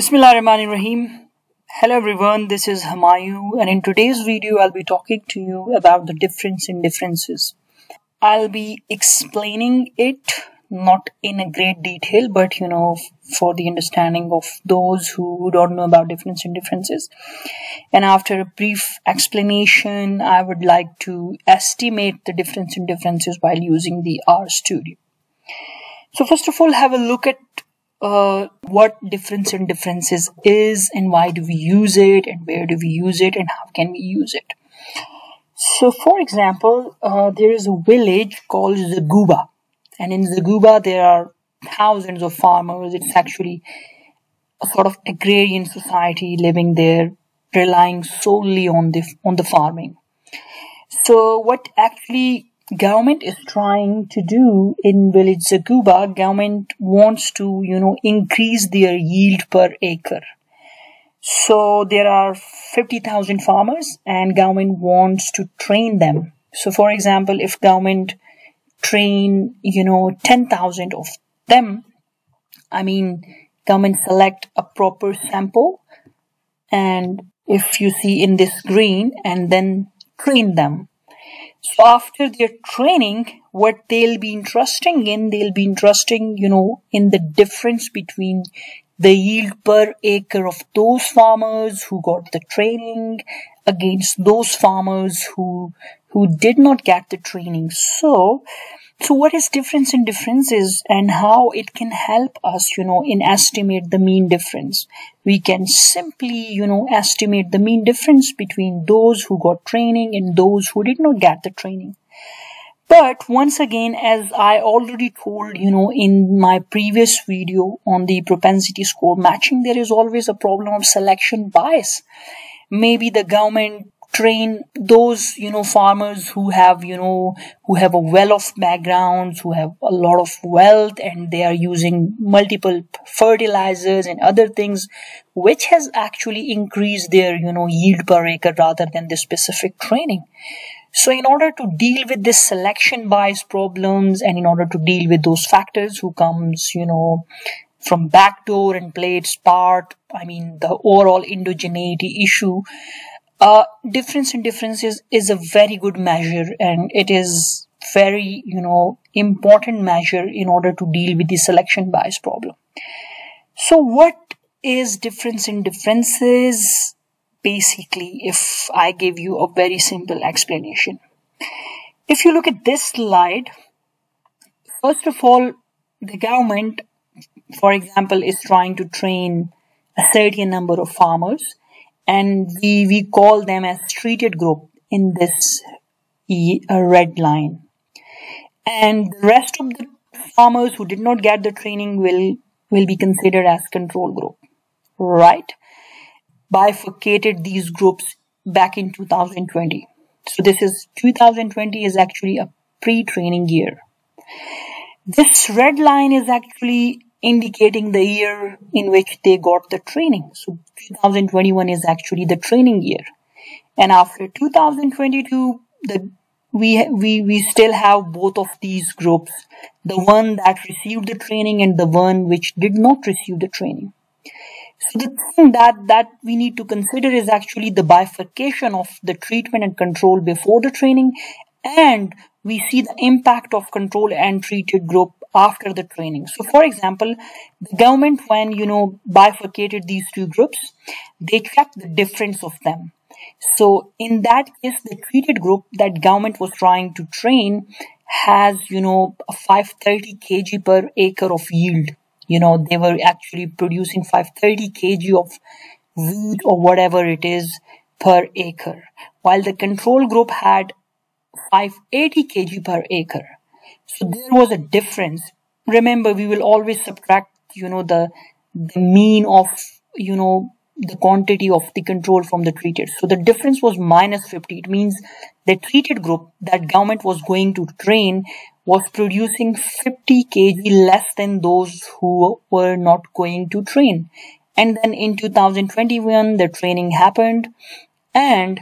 Bismillahirrahmanirrahim. Hello everyone, this is Hamayoon, and in today's video I'll be talking to you about the difference in differences. I'll be explaining it not in a great detail, but for the understanding of those who don't know about difference in differences. And after a brief explanation, I would like to estimate the difference in differences while using the RStudio. So first of all, have a look at what difference in differences is, and why do we use it, and where do we use it, and how can we use it. So for example, there is a village called Zaguba, and in Zaguba there are thousands of farmers. It's actually a sort of agrarian society living there, relying solely on the farming. So what actually government is trying to do in village Zaguba, government wants to increase their yield per acre. So there are 50,000 farmers and government wants to train them. So for example, if government train 10,000 of them, government select a proper sample, and if you see in this green, and then train them. So after their training, what they'll be interesting in, in the difference between the yield per acre of those farmers who got the training against those farmers who did not get the training. So what is difference in differences, and how it can help us, in estimate the mean difference? We can simply, estimate the mean difference between those who got training and those who did not get the training. But once again, as I already told, in my previous video on the propensity score matching, there is always a problem of selection bias. Maybe the government train those farmers who have a well-off background, who have a lot of wealth, and they are using multiple fertilizers and other things, which has actually increased their yield per acre rather than the specific training. So in order to deal with this selection bias problems, and in order to deal with those factors who comes from backdoor and play its part, the overall endogeneity issue, difference in differences is a very good measure, and it is very, important measure in order to deal with the selection bias problem. So what is difference in differences? Basically, if I give you a very simple explanation. If you look at this slide, first of all, the government, for example, is trying to train a certain number of farmers, and we call them as treated group in this red line. And the rest of the farmers who did not get the training will be considered as control group, right? Bifurcated these groups back in 2020. So this is 2020 is actually a pre-training year. This red line is actually indicating the year in which they got the training. So 2021 is actually the training year, and after 2022, we still have both of these groups: the one that received the training and the one which did not receive the training. So the thing that we need to consider is actually the bifurcation of the treatment and control before the training, and we see the impact of control and treated group after the training. So for example, the government, when bifurcated these two groups, they checked the difference of them. So in that case, the treated group that government was trying to train has a 530 kg per acre of yield. They were actually producing 530 kg of wheat or whatever it is per acre, while the control group had 580 kg per acre. So there was a difference. Remember, we will always subtract, the mean of, the quantity of the control from the treated. So the difference was minus 50. It means the treated group that government was going to train was producing 50 kg less than those who were not going to train. And then in 2021, the training happened. And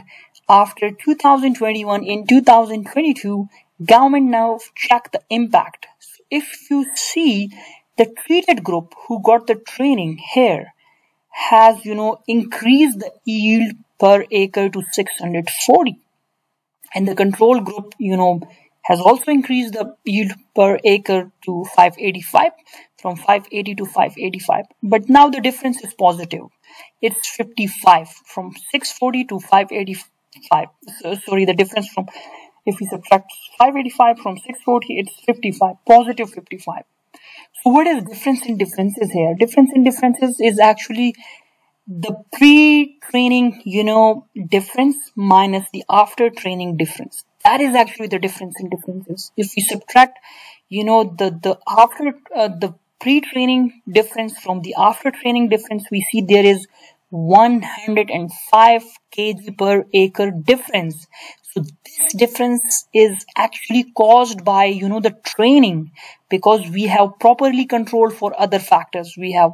after 2021, in 2022, government now check the impact. So if you see, the treated group who got the training here has, increased the yield per acre to 640. And the control group, has also increased the yield per acre to 585, from 580 to 585. But now the difference is positive. It's 55, from 640 to 585. Sorry, the difference from, if we subtract 585 from 640, it's 55, positive 55. So what is difference in differences here? Difference in differences is actually the pre-training, difference minus the after-training difference. That is actually the difference in differences. If we subtract, the pre-training difference from the after-training difference, we see there is 105 kg per acre difference. So this difference is actually caused by, the training, because we have properly controlled for other factors. We have,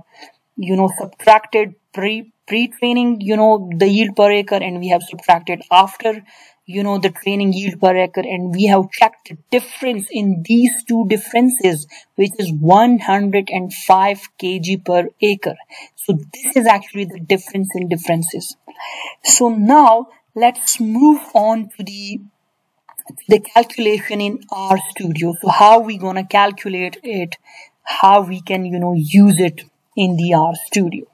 subtracted pre-training, the yield per acre, and we have subtracted after, the training yield per acre, and we have checked the difference in these two differences, which is 105 kg per acre. So this is actually the difference in differences. So now let's move on to the calculation in RStudio. So how we gonna calculate it, how we can, use it in the RStudio.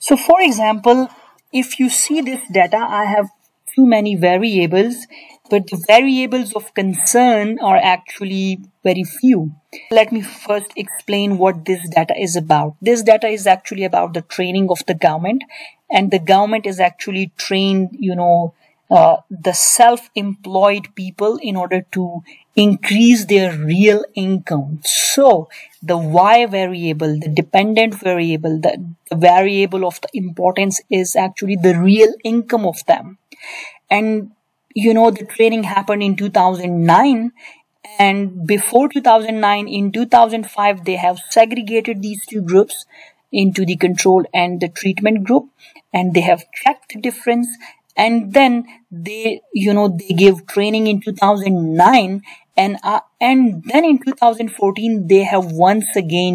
So for example, if you see this data, I have too many variables, but the variables of concern are actually very few. Let me first explain what this data is about. This data is actually about the training of the government, and the government is actually trained, the self-employed people in order to increase their real income. So the Y variable, the dependent variable, the variable of the importance is actually the real income of them. And, the training happened in 2009, and before 2009, in 2005, they have segregated these two groups into the control and the treatment group, and they have checked the difference, and then they, they gave training in 2009, and then in 2014, they have once again,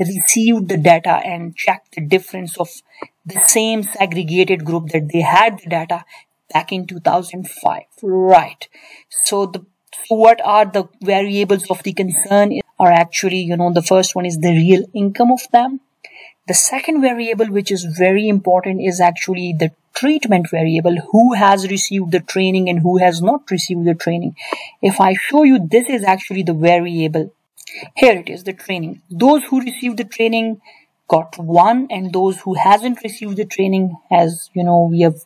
received the data and checked the difference of the same segregated group that they had the data back in 2005, right? So what are the variables of the concern are actually, the first one is the real income of them. The second variable, which is very important, is actually the treatment variable, who has received the training and who has not received the training. If I show you, this is actually the variable. Here it is, the training. Those who received the training got 1, and those who hasn't received the training has, we have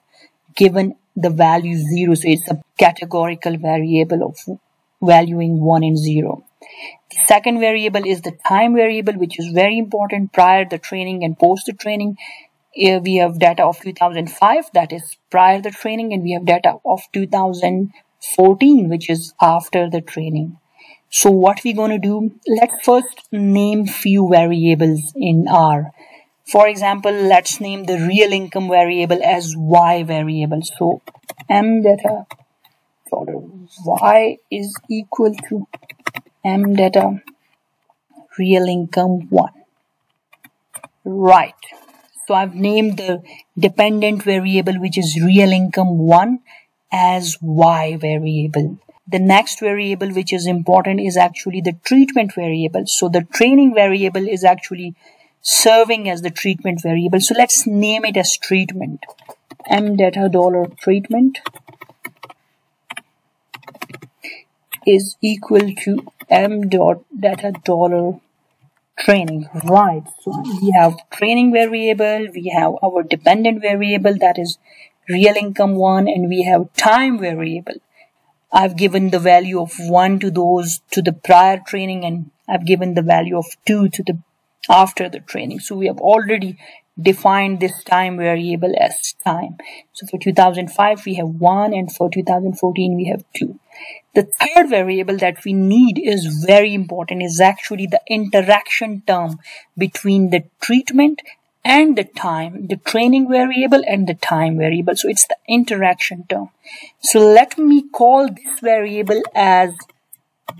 given the value 0. So it's a categorical variable of valuing 1 and 0. The second variable is the time variable, which is very important. Prior the training and post the training. Here we have data of 2005, that is prior the training, and we have data of 2014, which is after the training. So what we're going to do, let's first name few variables in R. For example, let's name the real income variable as Y variable. So M data order Y is equal to M data real income 1. Right. So I've named the dependent variable, which is real income 1, as Y variable. The next variable which is important is actually the treatment variable. So the training variable is actually serving as the treatment variable. So let's name it as treatment. M data dollar treatment is equal to M dot data dollar training. Right. So we have training variable, we have our dependent variable, that is real income 1, and we have time variable. I've given the value of 1 to those to the prior training, and I've given the value of 2 to the after the training. So we have already defined this time variable as time. So for 2005 we have 1, and for 2014 we have 2. The third variable that we need is very important, is actually the interaction term between the treatment and the time, the training variable and the time variable. So it's the interaction term. So let me call this variable as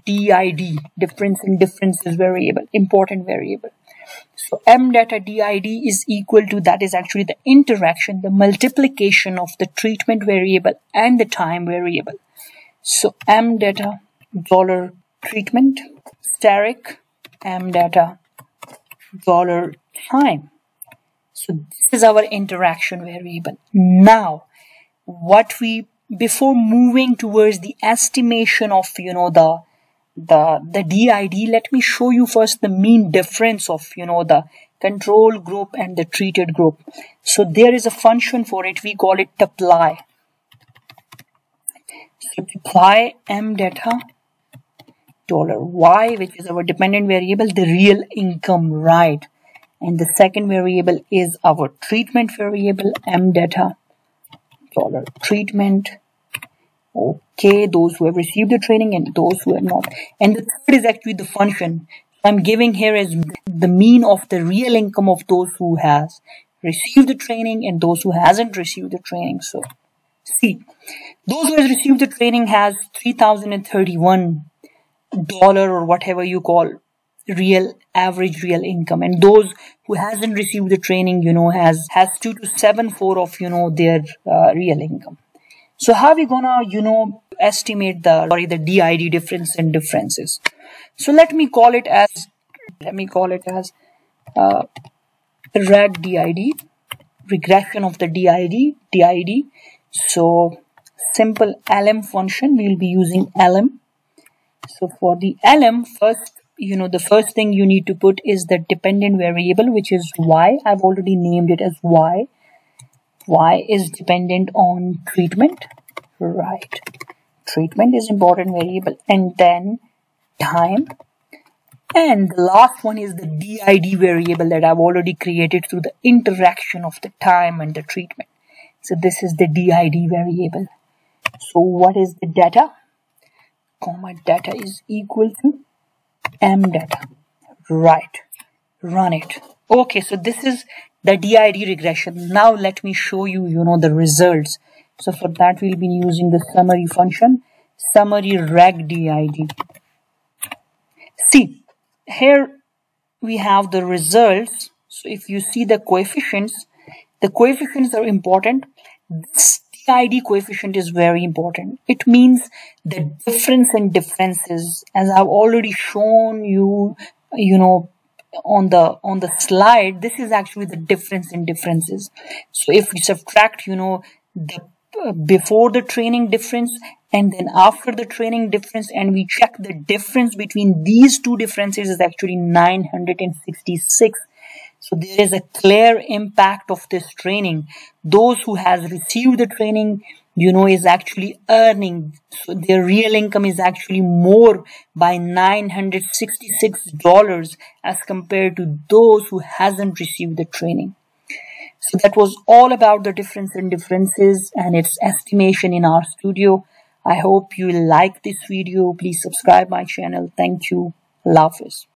DID, difference in differences variable, important variable. So M data DID is equal to, that is actually the interaction, the multiplication of the treatment variable and the time variable. So M data dollar treatment steric M data dollar time. So this is our interaction variable. Now, what we, before moving towards the estimation of, you know, the DID, let me show you first the mean difference of, you know, the control group and the treated group. So there is a function for it. We call it apply. So apply M data dollar Y, which is our dependent variable, the real income, right? And the second variable is our treatment variable, M data dollar treatment. Okay, those who have received the training and those who have not. And the third is actually the function. I'm giving here as the mean of the real income of those who has received the training and those who hasn't received the training. So see, those who has received the training has $3,031 or whatever you call real average real income, and those who hasn't received the training, you know, has 2 to 7.4 of, you know, their real income. So how are we gonna, you know, estimate the DID difference and differences? So let me call it as reg DID, regression of the DID. So simple LM function, we will be using LM. So for the LM, first, you know, the first thing you need to put is the dependent variable, which is Y. I've already named it as Y. Y is dependent on treatment, right? Treatment is important variable, and then time. And the last one is the DID variable that I've already created through the interaction of the time and the treatment. So this is the DID variable. So what is the data? Comma data is equal to M data, right? Run it. Okay, so this is the DID regression. Now let me show you, you know, the results. So for that we'll be using the summary function, summary reg DID. See, here we have the results. So if you see the coefficients are important. This DID coefficient is very important. It means the difference and differences, as I've already shown you, you know, on the slide. This is actually the difference in differences. So if we subtract, you know, the before the training difference and then after the training difference, and we check the difference between these two differences is actually 966. So there is a clear impact of this training. Those who has received the training, you know, is actually earning, so their real income is actually more by $966 as compared to those who hasn't received the training. So that was all about the difference in differences and its estimation in RStudio. I hope you like this video. Please subscribe my channel. Thank you. Love is.